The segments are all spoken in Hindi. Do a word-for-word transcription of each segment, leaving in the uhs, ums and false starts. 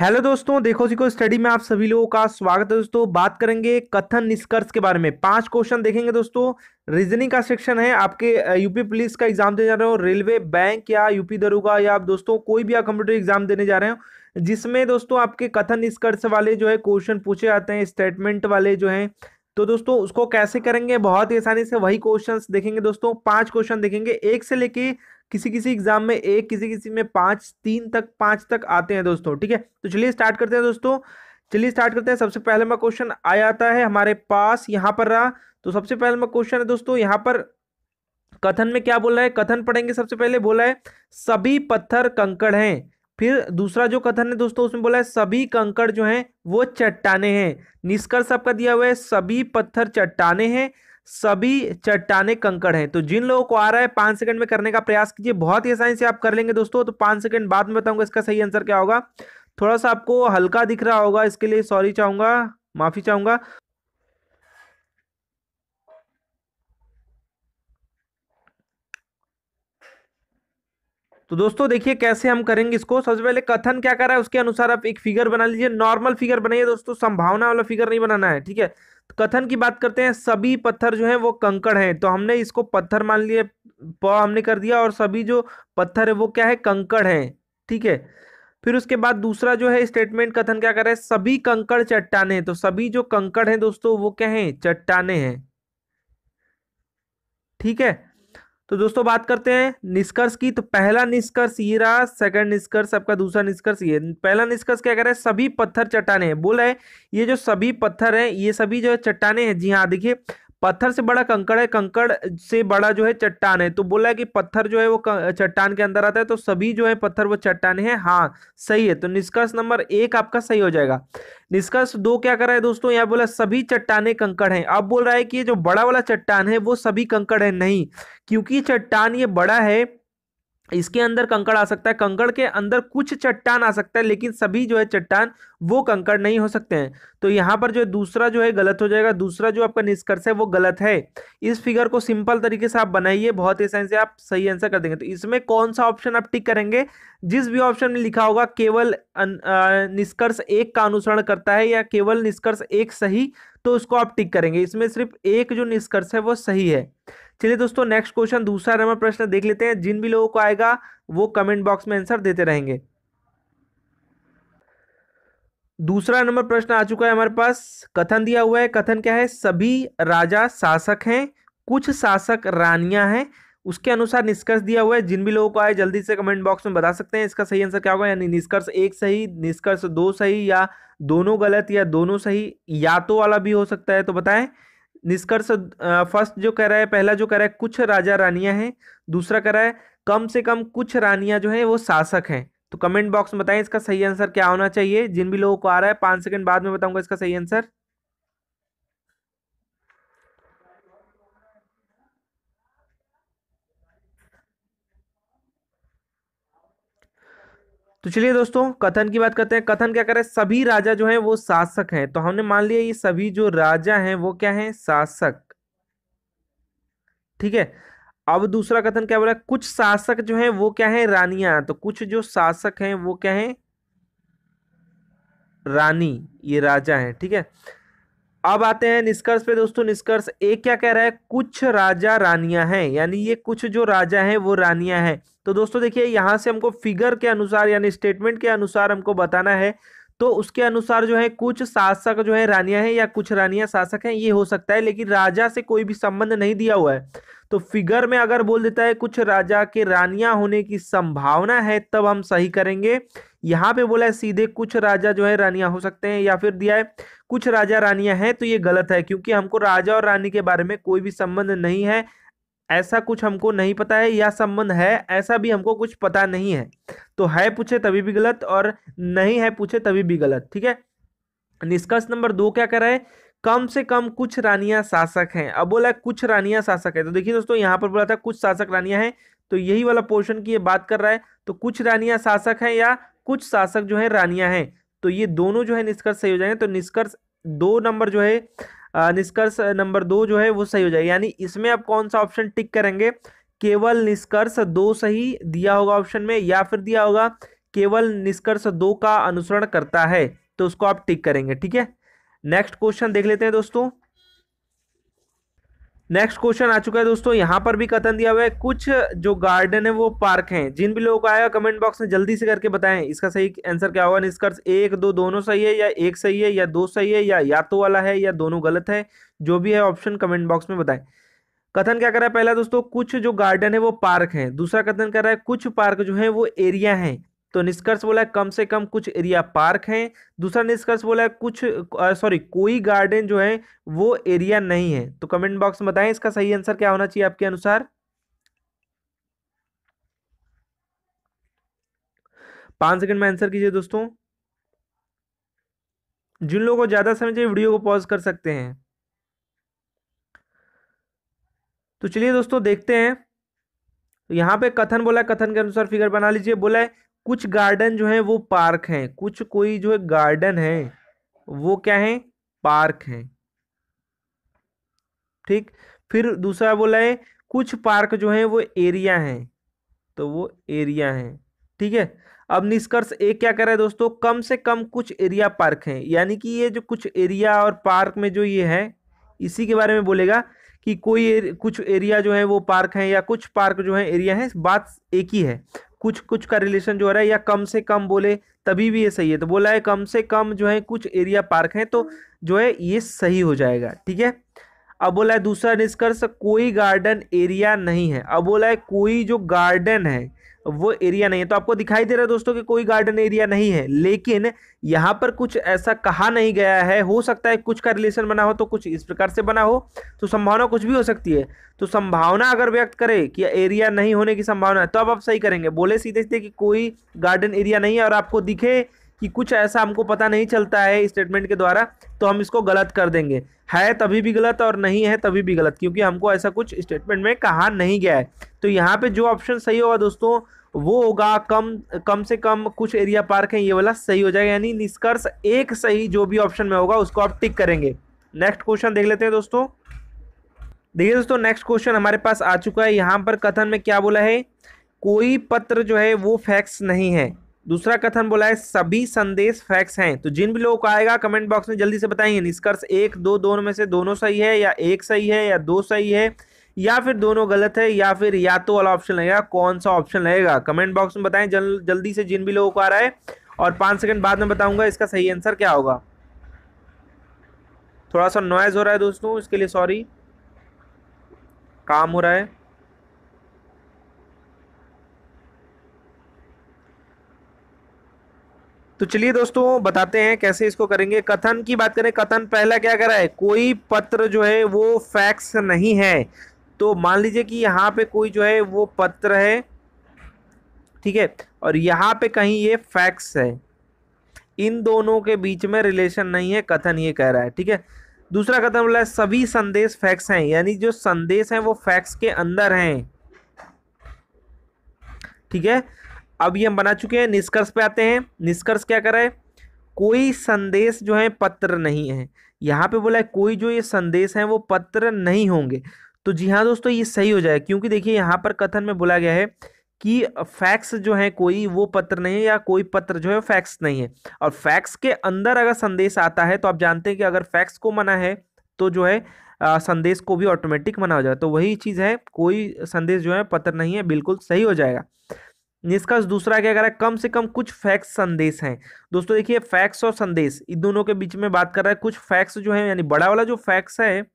हेलो दोस्तों, देखो सीखो स्टडी में आप सभी लोगों का स्वागत है। दोस्तों बात करेंगे कथन निष्कर्ष के बारे में। पांच क्वेश्चन देखेंगे दोस्तों। रीजनिंग का सेक्शन है, आपके यूपी पुलिस का एग्जाम देने जा रहे हो, रेलवे, बैंक या यूपी दरोगा या आप दोस्तों कोई भी आप कंप्यूटर एग्जाम देने जा रहे हो, जिसमें दोस्तों आपके कथन निष्कर्ष वाले जो है क्वेश्चन पूछे जाते हैं, स्टेटमेंट वाले जो है। तो दोस्तों उसको कैसे करेंगे, बहुत ही आसानी से वही क्वेश्चन देखेंगे दोस्तों। पाँच क्वेश्चन देखेंगे, एक से लेके किसी किसी एग्जाम में एक, किसी किसी में पांच, तीन तक पांच तक आते हैं दोस्तों। ठीक है, तो चलिए स्टार्ट करते हैं दोस्तों। चलिए स्टार्ट करते हैं। सबसे पहले में क्वेश्चन आ जाता है हमारे पास, यहाँ पर रहा। तो सबसे पहले में क्वेश्चन है दोस्तों, यहाँ पर कथन में क्या बोला है, कथन पढ़ेंगे। सबसे पहले बोला है सभी पत्थर कंकड़ हैं। फिर दूसरा जो कथन है दोस्तों उसमें बोला है सभी कंकड़ जो हैं वो चट्टाने हैं। निष्कर्ष आपका दिया हुआ है सभी पत्थर चट्टाने हैं, सभी चट्टाने कंकड़ हैं। तो जिन लोगों को आ रहा है पाँच सेकंड में करने का प्रयास कीजिए, बहुत ही आसानी से आप कर लेंगे दोस्तों। तो पाँच सेकंड बाद में बताऊंगा इसका सही आंसर क्या होगा। थोड़ा सा आपको हल्का दिख रहा होगा, इसके लिए सॉरी चाहूंगा, माफी चाहूंगा। तो दोस्तों देखिए कैसे हम करेंगे इसको। सबसे पहले कथन क्या कर रहा है उसके अनुसार आप एक फिगर बना लीजिए, नॉर्मल फिगर बनाइए दोस्तों, संभावना वाला फिगर नहीं बनाना है। ठीक है, कथन की बात करते हैं। सभी पत्थर जो हैं वो कंकड़ हैं, तो हमने इसको पत्थर मान लिए, प हमने कर दिया, और सभी जो पत्थर है वो क्या है, कंकड़ हैं। ठीक है, फिर उसके बाद दूसरा जो है स्टेटमेंट कथन क्या कर रहा है, सभी कंकड़ चट्टाने हैं। तो सभी जो कंकड़ हैं दोस्तों वो क्या हैं, चट्टाने हैं। ठीक है, तो दोस्तों बात करते हैं निष्कर्ष की। तो पहला निष्कर्ष ये रहा, सेकंड निष्कर्ष आपका, दूसरा निष्कर्ष ये। पहला निष्कर्ष क्या कह रहा है, सभी पत्थर चट्टाने हैं। बोला है ये जो सभी पत्थर हैं ये सभी जो है चट्टाने हैं। जी हाँ, देखिए पत्थर से बड़ा कंकड़ है, कंकड़ से बड़ा जो है चट्टान है। तो बोला है कि पत्थर जो है वो चट्टान के अंदर आता है, तो सभी जो है पत्थर वो चट्टाने हैं। हाँ सही है, तो निष्कर्ष नंबर एक आपका सही हो जाएगा। निष्कर्ष दो क्या कर रहा है दोस्तों, यहाँ बोला सभी चट्टाने कंकड़ हैं। अब बोल रहा है कि ये जो बड़ा वाला चट्टान है वो सभी कंकड़ है, नहीं, क्योंकि चट्टान ये बड़ा है, इसके अंदर कंकड़ आ सकता है, कंकड़ के अंदर कुछ चट्टान आ सकता है, लेकिन सभी जो है चट्टान वो कंकड़ नहीं हो सकते हैं। तो यहाँ पर जो है दूसरा जो है गलत हो जाएगा, दूसरा जो आपका निष्कर्ष है वो गलत है। इस फिगर को सिंपल तरीके से आप बनाइए, बहुत आसानी से आप सही आंसर कर देंगे। तो इसमें कौन सा ऑप्शन आप टिक करेंगे, जिस भी ऑप्शन में लिखा होगा केवल निष्कर्ष एक का अनुसरण करता है या केवल निष्कर्ष एक सही, तो उसको आप टिक करेंगे। इसमें सिर्फ एक जो निष्कर्ष है वो सही है। चलिए दोस्तों नेक्स्ट क्वेश्चन, दूसरा नंबर प्रश्न देख लेते हैं। जिन भी लोगों को आएगा वो कमेंट बॉक्स में आंसर देते रहेंगे। दूसरा नंबर प्रश्न आ चुका है हमारे पास। कथन दिया हुआ है, कथन क्या है, सभी राजा शासक हैं, कुछ शासक रानियां हैं। उसके अनुसार निष्कर्ष दिया हुआ है। जिन भी लोगों को आए जल्दी से कमेंट बॉक्स में बता सकते हैं इसका सही आंसर क्या होगा, यानी निष्कर्ष एक सही, निष्कर्ष दो सही, या दोनों गलत, या दोनों सही, या तो वाला भी हो सकता है। तो बताएं। निष्कर्ष फर्स्ट जो कह रहा है, पहला जो कह रहा है कुछ राजा रानियां हैं, दूसरा कह रहा है कम से कम कुछ रानियां जो हैं वो शासक हैं। तो कमेंट बॉक्स में बताएं इसका सही आंसर क्या होना चाहिए। जिन भी लोगों को आ रहा है पाँच सेकंड बाद में बताऊंगा इसका सही आंसर। तो चलिए दोस्तों कथन की बात करते हैं। कथन क्या कर रहा है, सभी राजा जो हैं वो शासक हैं। तो हमने मान लिया ये सभी जो राजा हैं वो क्या हैं, शासक। ठीक है, अब दूसरा कथन क्या बोला, कुछ शासक जो हैं वो क्या हैं, रानियां। तो कुछ जो शासक हैं वो क्या हैं, रानी, ये राजा हैं। ठीक है, अब आते हैं निष्कर्ष पे दोस्तों। निष्कर्ष एक क्या कह रहा है, कुछ राजा रानियां हैं, यानी ये कुछ जो राजा हैं वो रानियां हैं। तो दोस्तों देखिए यहाँ से हमको फिगर के अनुसार यानी स्टेटमेंट के अनुसार हमको बताना है। तो उसके अनुसार जो है कुछ शासक जो है रानियां हैं या कुछ रानियां शासक हैं, ये हो सकता है, लेकिन राजा से कोई भी संबंध नहीं दिया हुआ है। तो फिगर में अगर बोल देता है कुछ राजा के रानियां होने की संभावना है, तब हम सही करेंगे। यहाँ पे बोला है सीधे कुछ राजा जो है रानियां हो सकते हैं, या फिर दिया है कुछ राजा रानियां हैं, तो ये गलत है, क्योंकि हमको राजा और रानी के बारे में कोई भी संबंध नहीं है, ऐसा कुछ हमको नहीं पता है, या संबंध है ऐसा भी हमको कुछ पता नहीं है। तो है पूछे तभी भी गलत, और नहीं है पूछे तभी भी गलत। ठीक है, निष्कर्ष नंबर दो क्या कर रहा है, कम से कम कुछ रानियां शासक हैं। अब बोला है कुछ रानियां शासक है, तो देखिए दोस्तों यहाँ पर बोला था कुछ शासक रानियां हैं, तो यही वाला पोर्शन की ये बात कर रहा है। तो कुछ रानियां शासक हैं या कुछ शासक जो है रानियां हैं, तो ये दोनों जो है निष्कर्ष सही हो जाएंगे। तो निष्कर्ष दो नंबर जो है, निष्कर्ष नंबर दो जो है वो सही हो जाएगा। यानी इसमें आप कौन सा ऑप्शन टिक करेंगे, केवल निष्कर्ष दो सही दिया होगा ऑप्शन में, या फिर दिया होगा केवल निष्कर्ष दो का अनुसरण करता है, तो उसको आप टिक करेंगे। ठीक है, नेक्स्ट क्वेश्चन देख लेते हैं दोस्तों। नेक्स्ट क्वेश्चन आ चुका है दोस्तों, यहाँ पर भी कथन दिया हुआ है कुछ जो गार्डन है वो पार्क हैं। जिन भी लोगों को आया कमेंट बॉक्स में जल्दी से करके बताएं इसका सही आंसर क्या होगा। निष्कर्ष एक दो दोनों सही है, या एक सही है, या दो सही है, या या तो वाला है, या दोनों गलत है। जो भी है ऑप्शन कमेंट बॉक्स में बताएं। कथन क्या कर रहा है पहला दोस्तों, कुछ जो गार्डन है वो पार्क है। दूसरा कथन कर रहा है कुछ पार्क जो है वो एरिया है। तो निष्कर्ष बोला है कम से कम कुछ एरिया पार्क हैं। दूसरा निष्कर्ष बोला है कुछ सॉरी कोई गार्डन जो है वो एरिया नहीं है। तो कमेंट बॉक्स में बताएं इसका सही आंसर क्या होना चाहिए आपके अनुसार। पांच सेकंड में आंसर कीजिए दोस्तों। जिन लोगों को ज्यादा समझे वीडियो को पॉज कर सकते हैं। तो चलिए दोस्तों देखते हैं। तो यहाँ पे कथन बोला, कथन के अनुसार फिगर बना लीजिए। बोला है कुछ गार्डन जो है वो पार्क हैं, कुछ कोई जो है गार्डन है वो क्या है पार्क हैं। ठीक, फिर दूसरा बोला है कुछ पार्क जो है वो एरिया हैं, तो वो एरिया हैं। ठीक है, अब निष्कर्ष एक क्या कर रहा है दोस्तों, कम से कम कुछ एरिया पार्क हैं, यानी कि ये जो कुछ एरिया और पार्क में जो ये है इसी के बारे में बोलेगा कि कोई एर, कुछ एरिया जो है वो पार्क है या कुछ पार्क जो है एरिया है, बात एक ही है। कुछ कुछ का रिलेशन जो हो रहा है, या कम से कम बोले तभी भी ये सही है। तो बोला है कम से कम जो है कुछ एरिया पार्क है, तो जो है ये सही हो जाएगा। ठीक है, अब बोला है दूसरा निष्कर्ष कोई गार्डन एरिया नहीं है। अब बोला है कोई जो गार्डन है वो एरिया नहीं है। तो आपको दिखाई दे रहा है दोस्तों कि कोई गार्डन एरिया नहीं है, लेकिन यहाँ पर कुछ ऐसा कहा नहीं गया है। हो सकता है कुछ का रिलेशन बना हो, तो कुछ इस प्रकार से बना हो। तो संभावना कुछ भी हो सकती है। तो संभावना अगर व्यक्त करे कि एरिया नहीं होने की संभावना है, तो अब आप सही करेंगे। बोले सीधे सीधे कि कोई गार्डन एरिया नहीं है और आपको दिखे कि कुछ ऐसा हमको पता नहीं चलता है स्टेटमेंट के द्वारा, तो हम इसको गलत कर देंगे। है तभी भी गलत और नहीं है तभी भी गलत, क्योंकि हमको ऐसा कुछ स्टेटमेंट में कहा नहीं गया है। तो यहाँ पे जो ऑप्शन सही होगा दोस्तों वो होगा कम कम से कम कुछ एरिया पार्क है, ये वाला सही हो जाएगा। यानी निष्कर्ष एक सही जो भी ऑप्शन में होगा उसको आप टिक करेंगे। नेक्स्ट क्वेश्चन देख लेते हैं दोस्तों। देखिए दोस्तों नेक्स्ट क्वेश्चन हमारे पास आ चुका है। यहाँ पर कथन में क्या बोला है, कोई पत्र जो है वो फैक्स नहीं है। दूसरा कथन बोला है सभी संदेश फैक्स हैं। तो जिन भी लोगों को आएगा कमेंट बॉक्स में जल्दी से बताएंगे। निष्कर्ष एक दो दोनों में से दोनों सही है, या एक सही है, या दो सही है, या फिर दोनों गलत है, या फिर या तो वाला ऑप्शन लगेगा। कौन सा ऑप्शन लगेगा कमेंट बॉक्स में बताएं जल, जल्दी से जिन भी लोगों को आ रहा है। और पाँच सेकंड बाद में बताऊंगा इसका सही आंसर क्या होगा। थोड़ा सा नॉइज हो रहा है दोस्तों, इसके लिए सॉरी, काम हो रहा है। तो चलिए दोस्तों बताते हैं कैसे इसको करेंगे। कथन की बात करें, कथन पहला क्या कर रहा है, कोई पत्र जो है वो फैक्स नहीं है। तो मान लीजिए कि यहाँ पे कोई जो है वो पत्र है, ठीक है, और यहाँ पे कहीं ये फैक्स है। इन दोनों के बीच में रिलेशन नहीं है, कथन ये कह रहा है। ठीक है, दूसरा कथन बोला है सभी संदेश फैक्स हैं, यानी जो संदेश हैं वो फैक्स के अंदर हैं। ठीक है, अब ये हम बना चुके हैं। निष्कर्ष पे आते हैं। निष्कर्ष क्या कर रहा है, कोई संदेश जो है पत्र नहीं है। यहाँ पे बोला है कोई जो ये संदेश है वो पत्र नहीं होंगे। तो जी हाँ दोस्तों ये सही हो जाएगा, क्योंकि देखिए यहाँ पर कथन में बोला गया है कि फैक्स जो है कोई वो पत्र नहीं है, या कोई पत्र जो है फैक्स नहीं है। और फैक्स के अंदर अगर संदेश आता है तो आप जानते हैं कि अगर फैक्स को मना है तो जो है आ, संदेश को भी ऑटोमेटिक मना हो जाएगा। तो वही चीज़ है, कोई संदेश जो है पत्र नहीं है, बिल्कुल सही हो जाएगा। निष्कर्ष दूसरा क्या कर रहा है, कम से कम कुछ फैक्स संदेश हैं। दोस्तों देखिए फैक्स और संदेश इन दोनों के बीच में बात कर रहा है। कुछ फैक्स जो है, यानी बड़ा वाला जो फैक्स है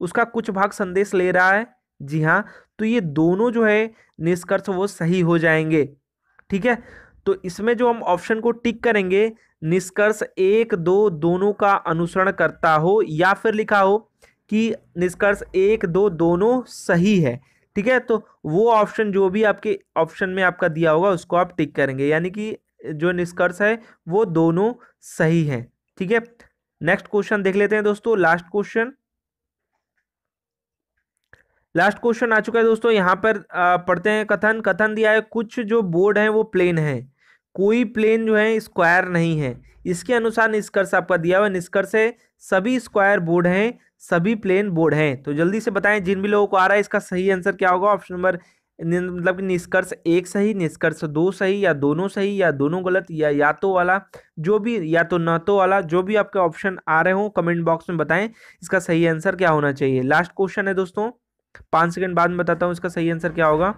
उसका कुछ भाग संदेश ले रहा है। जी हाँ, तो ये दोनों जो है निष्कर्ष वो सही हो जाएंगे। ठीक है, तो इसमें जो हम ऑप्शन को टिक करेंगे, निष्कर्ष एक दो दोनों का अनुसरण करता हो, या फिर लिखा हो कि निष्कर्ष एक दो दोनों सही है। ठीक है, तो वो ऑप्शन जो भी आपके ऑप्शन में आपका दिया होगा उसको आप टिक करेंगे, यानी कि जो निष्कर्ष है वो दोनों सही हैं। ठीक है, नेक्स्ट क्वेश्चन देख लेते हैं दोस्तों। लास्ट क्वेश्चन लास्ट क्वेश्चन आ चुका है दोस्तों। यहाँ पर पढ़ते हैं कथन। कथन दिया है कुछ जो बोर्ड है वो प्लेन है, कोई प्लेन जो है स्क्वायर नहीं है। इसके अनुसार निष्कर्ष आपका दिया हुआ। निष्कर्ष है सभी स्क्वायर बोर्ड हैं, सभी प्लेन बोर्ड हैं। तो जल्दी से बताएं जिन भी लोगों को आ रहा है इसका सही आंसर क्या होगा। ऑप्शन नंबर मतलब कि निष्कर्ष एक सही, निष्कर्ष दो सही, या दोनों सही, या दोनों गलत, या या तो वाला, जो भी या तो न तो वाला, जो भी आपके ऑप्शन आ रहे हो कमेंट बॉक्स में बताएं इसका सही आंसर क्या होना चाहिए। लास्ट क्वेश्चन है दोस्तों, पाँच सेकंड बाद में बताता हूँ इसका सही आंसर क्या होगा।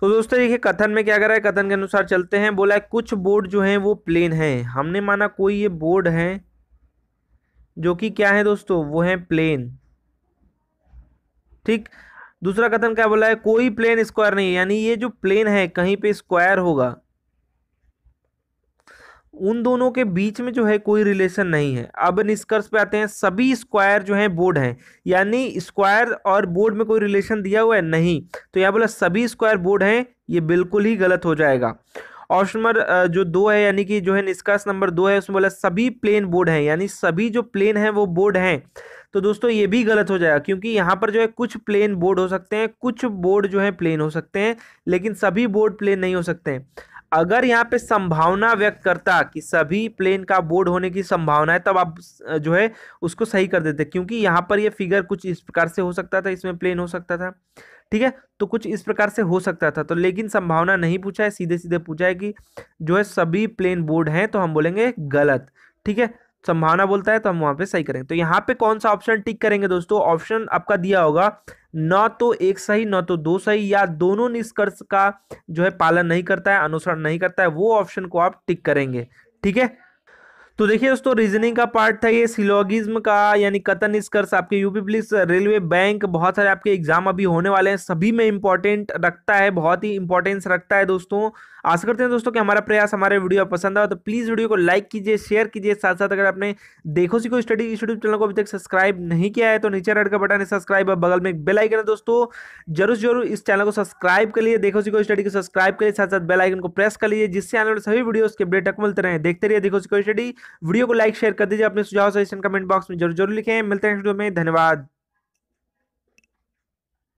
तो दोस्तों देखिए कथन में क्या कर रहा है, कथन के अनुसार चलते हैं। बोला है कुछ बोर्ड जो हैं वो प्लेन हैं, हमने माना कोई ये बोर्ड हैं जो कि क्या है दोस्तों, वो है प्लेन। ठीक, दूसरा कथन क्या बोला है, कोई प्लेन स्क्वायर नहीं है, यानी ये जो प्लेन है कहीं पे स्क्वायर होगा। उन दोनों के बीच में जो है कोई रिलेशन नहीं है। अब निष्कर्ष पे आते हैं, सभी स्क्वायर जो है बोर्ड हैं, यानी स्क्वायर और बोर्ड में कोई रिलेशन दिया हुआ है नहीं, तो यहाँ बोला सभी स्क्वायर बोर्ड हैं, ये बिल्कुल ही गलत हो जाएगा। ऑप्शन नंबर जो दो है यानी कि जो है निष्कर्ष नंबर दो है उसमें बोला सभी प्लेन बोर्ड हैं, यानी सभी जो प्लेन हैं वो बोर्ड हैं, तो दोस्तों ये भी गलत हो जाएगा, क्योंकि यहाँ पर जो है कुछ प्लेन बोर्ड हो सकते हैं, कुछ बोर्ड जो है प्लेन हो सकते हैं, लेकिन सभी बोर्ड प्लेन नहीं हो सकते हैं। अगर यहाँ पे संभावना व्यक्त करता कि सभी प्लेन का बोर्ड होने की संभावना है, तब आप जो है उसको सही कर देते, क्योंकि यहाँ पर ये फिगर कुछ इस प्रकार से हो सकता था, इसमें प्लेन हो सकता था, ठीक है, तो कुछ इस प्रकार से हो सकता था, तो लेकिन संभावना नहीं पूछा है, सीधे सीधे पूछा है कि जो है सभी प्लेन बोर्ड हैं, तो हम बोलेंगे गलत। ठीक है, संभावना बोलता है तो हम वहाँ पे सही करेंगे। तो यहाँ पे कौन सा ऑप्शन टिक करेंगे दोस्तों, ऑप्शन आपका दिया होगा न तो एक सही, न तो दो सही, या दोनों निष्कर्ष का जो है पालन नहीं करता है, अनुसरण नहीं करता है, वो ऑप्शन को आप टिक करेंगे। ठीक है, तो देखिए दोस्तों रीजनिंग का पार्ट था ये, सिलोगिज्म का यानी कथन निष्कर्ष आपके यूपी पुलिस, रेलवे, बैंक, बहुत सारे आपके एग्जाम अभी होने वाले हैं, सभी में इंपॉर्टेंट रखता है, बहुत ही इंपॉर्टेंस रखता है दोस्तों। आशा करते हैं दोस्तों कि हमारा प्रयास, हमारे वीडियो पसंद आया तो प्लीज़ वीडियो को लाइक कीजिए, शेयर कीजिए, साथ साथ अगर आपने देखो सीखो स्टडी यूट्यूब चैनल को अभी तक सब्सक्राइब नहीं किया है तो नीचे रेड का बटन है सब्सक्राइब, और बगल में एक बेल आइकन है दोस्तों, जरूर जरूर इस चैनल को सब्सक्राइब कर लीजिए, देखो सीखो स्टडी को सब्सक्राइब करिए, साथ साथ बेल आइकन को प्रेस कर लीजिए, जिससे आने वाले सभी वीडियोस के अपडेट आपको मिलते रहे। देखते रहिए देखो सीखो स्टडी, वीडियो को लाइक शेयर कर दीजिए, अपने सुझाव सजेशन कमेंट बॉक्स में जरूर जरूर लिखें। मिलते हैं वीडियो में, धन्यवाद।